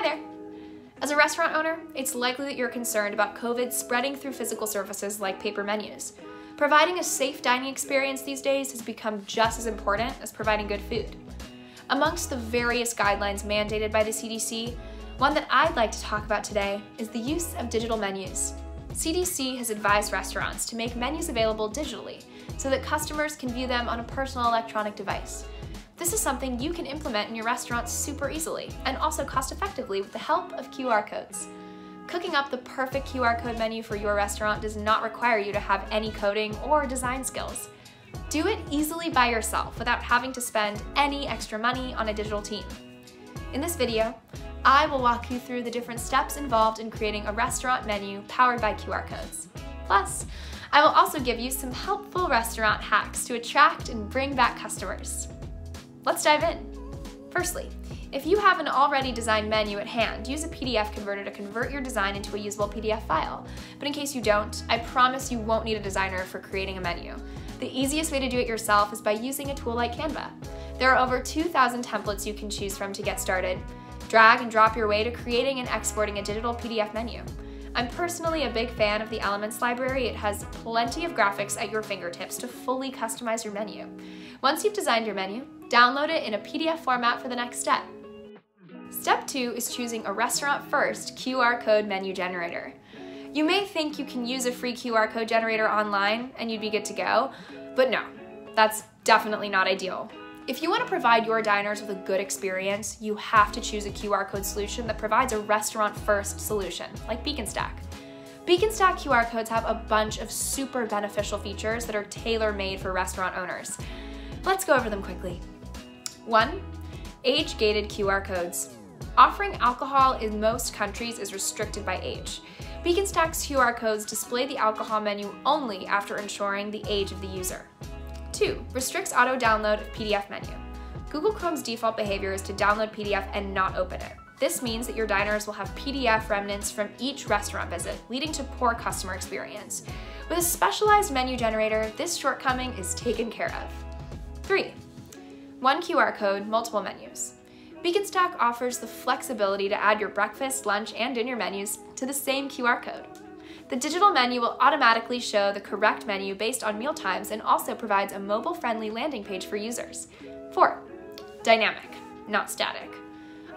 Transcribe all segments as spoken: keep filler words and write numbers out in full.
Hi there! As a restaurant owner, it's likely that you're concerned about COVID spreading through physical surfaces like paper menus. Providing a safe dining experience these days has become just as important as providing good food. Amongst the various guidelines mandated by the C D C, one that I'd like to talk about today is the use of digital menus. C D C has advised restaurants to make menus available digitally so that customers can view them on a personal electronic device. This is something you can implement in your restaurant super easily and also cost effectively with the help of Q R codes. Cooking up the perfect Q R code menu for your restaurant does not require you to have any coding or design skills. Do it easily by yourself without having to spend any extra money on a digital team. In this video, I will walk you through the different steps involved in creating a restaurant menu powered by Q R codes. Plus, I will also give you some helpful restaurant hacks to attract and bring back customers. Let's dive in. Firstly, if you have an already designed menu at hand, use a P D F converter to convert your design into a usable P D F file. But in case you don't, I promise you won't need a designer for creating a menu. The easiest way to do it yourself is by using a tool like Canva. There are over two thousand templates you can choose from to get started. Drag and drop your way to creating and exporting a digital P D F menu. I'm personally a big fan of the Elements library. It has plenty of graphics at your fingertips to fully customize your menu. Once you've designed your menu, download it in a P D F format for the next step. Step two is choosing a restaurant-first Q R code menu generator. You may think you can use a free Q R code generator online and you'd be good to go, but no, that's definitely not ideal. If you want to provide your diners with a good experience, you have to choose a Q R code solution that provides a restaurant-first solution, like Beaconstac. Beaconstac Q R codes have a bunch of super beneficial features that are tailor-made for restaurant owners. Let's go over them quickly. One, age-gated Q R codes. Offering alcohol in most countries is restricted by age. Beaconstac's Q R codes display the alcohol menu only after ensuring the age of the user. Two, restricts auto-download of P D F menu. Google Chrome's default behavior is to download P D F and not open it. This means that your diners will have P D F remnants from each restaurant visit, leading to poor customer experience. With a specialized menu generator, this shortcoming is taken care of. Three, one Q R code, multiple menus. Beaconstac offers the flexibility to add your breakfast, lunch, and dinner menus to the same Q R code. The digital menu will automatically show the correct menu based on meal times and also provides a mobile-friendly landing page for users. Four, dynamic, not static.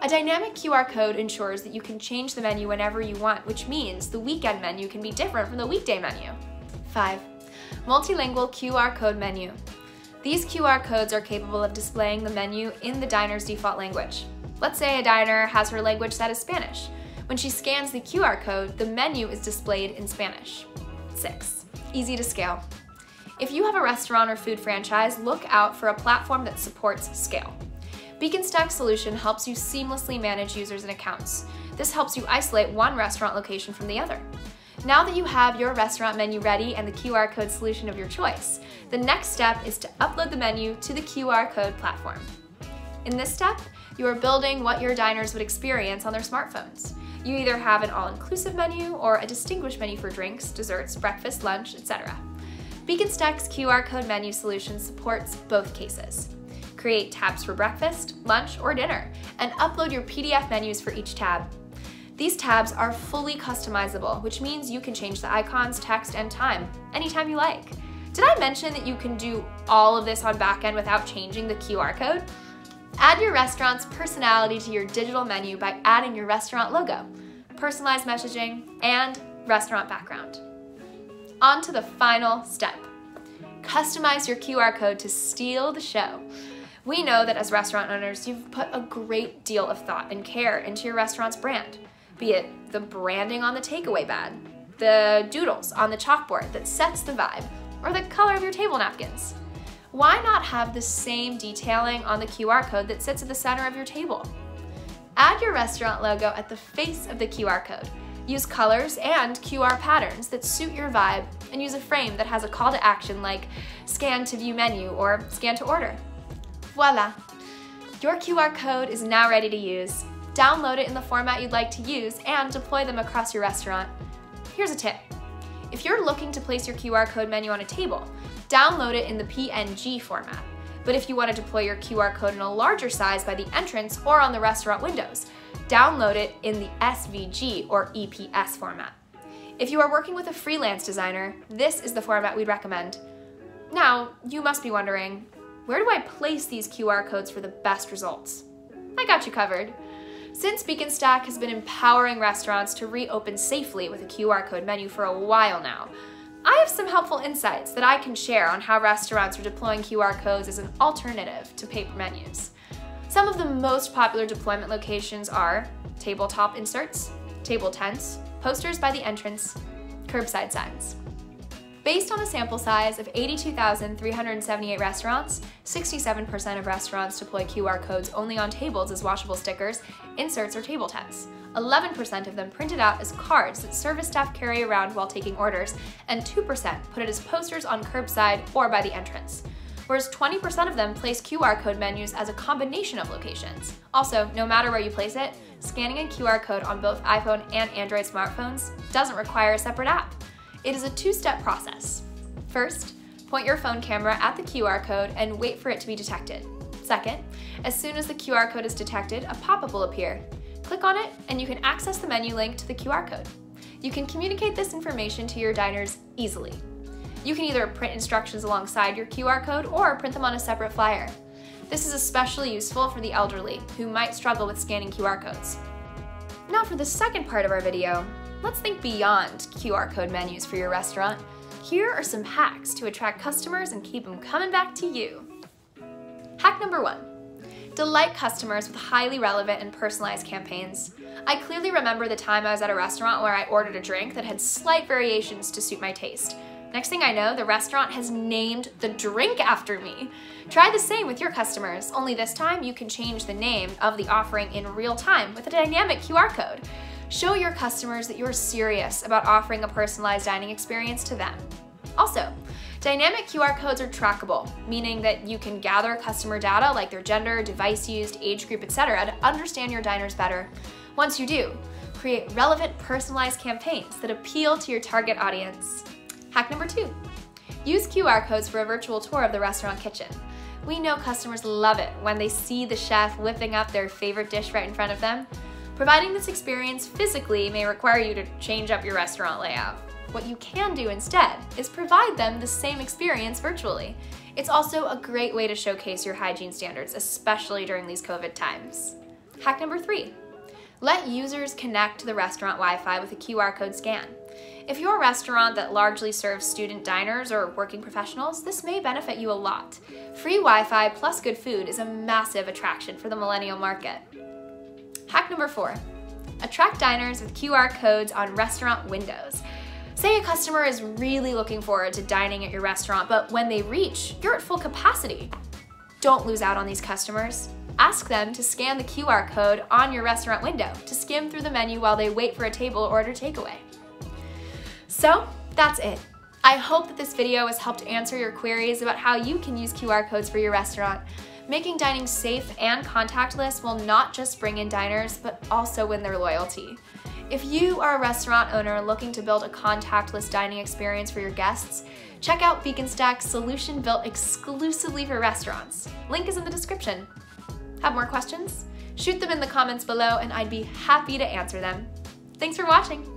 A dynamic Q R code ensures that you can change the menu whenever you want, which means the weekend menu can be different from the weekday menu. Five, multilingual Q R code menu. These Q R codes are capable of displaying the menu in the diner's default language. Let's say a diner has her language set as Spanish. When she scans the Q R code, the menu is displayed in Spanish. Six, easy to scale. If you have a restaurant or food franchise, look out for a platform that supports scale. Beaconstac's solution helps you seamlessly manage users and accounts. This helps you isolate one restaurant location from the other. Now that you have your restaurant menu ready and the Q R code solution of your choice, the next step is to upload the menu to the Q R code platform. In this step, you are building what your diners would experience on their smartphones. You either have an all-inclusive menu or a distinguished menu for drinks, desserts, breakfast, lunch, et cetera. Beaconstac's Q R code menu solution supports both cases. Create tabs for breakfast, lunch, or dinner, and upload your P D F menus for each tab. These tabs are fully customizable, which means you can change the icons, text, and time anytime you like. Did I mention that you can do all of this on backend without changing the Q R code? Add your restaurant's personality to your digital menu by adding your restaurant logo, personalized messaging, and restaurant background. On to the final step. Customize your Q R code to steal the show. We know that as restaurant owners, you've put a great deal of thought and care into your restaurant's brand, be it the branding on the takeaway bag, the doodles on the chalkboard that sets the vibe, or the color of your table napkins. Why not have the same detailing on the Q R code that sits at the center of your table? Add your restaurant logo at the face of the Q R code. Use colors and Q R patterns that suit your vibe, and use a frame that has a call to action like scan to view menu or scan to order. Voila! Your Q R code is now ready to use. Download it in the format you'd like to use and deploy them across your restaurant. Here's a tip. If you're looking to place your Q R code menu on a table, download it in the P N G format. But if you want to deploy your Q R code in a larger size by the entrance or on the restaurant windows, download it in the S V G or E P S format. If you are working with a freelance designer, this is the format we'd recommend. Now, you must be wondering, where do I place these Q R codes for the best results? I got you covered. Since Beaconstac has been empowering restaurants to reopen safely with a Q R code menu for a while now, I have some helpful insights that I can share on how restaurants are deploying Q R codes as an alternative to paper menus. Some of the most popular deployment locations are tabletop inserts, table tents, posters by the entrance, curbside signs. Based on a sample size of eighty-two thousand three hundred seventy-eight restaurants, sixty-seven percent of restaurants deploy Q R codes only on tables as washable stickers, inserts, or table tents. eleven percent of them printed out as cards that service staff carry around while taking orders, and two percent put it as posters on curbside or by the entrance. Whereas twenty percent of them place Q R code menus as a combination of locations. Also, no matter where you place it, scanning a Q R code on both iPhone and Android smartphones doesn't require a separate app. It is a two-step process. First, point your phone camera at the Q R code and wait for it to be detected. Second, as soon as the Q R code is detected, a pop-up will appear. Click on it and you can access the menu link to the Q R code. You can communicate this information to your diners easily. You can either print instructions alongside your Q R code or print them on a separate flyer. This is especially useful for the elderly who might struggle with scanning Q R codes. Now for the second part of our video, let's think beyond Q R code menus for your restaurant. Here are some hacks to attract customers and keep them coming back to you. Hack number one, delight customers with highly relevant and personalized campaigns. I clearly remember the time I was at a restaurant where I ordered a drink that had slight variations to suit my taste. Next thing I know, the restaurant has named the drink after me. Try the same with your customers, only this time you can change the name of the offering in real time with a dynamic Q R code. Show your customers that you're serious about offering a personalized dining experience to them. Also, dynamic Q R codes are trackable, meaning that you can gather customer data like their gender, device used, age group, et cetera to understand your diners better. Once you do, create relevant personalized campaigns that appeal to your target audience. Hack number two, use Q R codes for a virtual tour of the restaurant kitchen. We know customers love it when they see the chef whipping up their favorite dish right in front of them. Providing this experience physically may require you to change up your restaurant layout. What you can do instead is provide them the same experience virtually. It's also a great way to showcase your hygiene standards, especially during these COVID times. Hack number three, let users connect to the restaurant Wi-Fi with a Q R code scan. If you're a restaurant that largely serves student diners or working professionals, this may benefit you a lot. Free Wi-Fi plus good food is a massive attraction for the millennial market. Hack number four, attract diners with Q R codes on restaurant windows. Say a customer is really looking forward to dining at your restaurant, but when they reach, you're at full capacity. Don't lose out on these customers. Ask them to scan the Q R code on your restaurant window to skim through the menu while they wait for a table or order takeaway. So that's it. I hope that this video has helped answer your queries about how you can use Q R codes for your restaurant. Making dining safe and contactless will not just bring in diners, but also win their loyalty. If you are a restaurant owner looking to build a contactless dining experience for your guests, check out Beaconstac's solution built exclusively for restaurants. Link is in the description. Have more questions? Shoot them in the comments below and I'd be happy to answer them. Thanks for watching.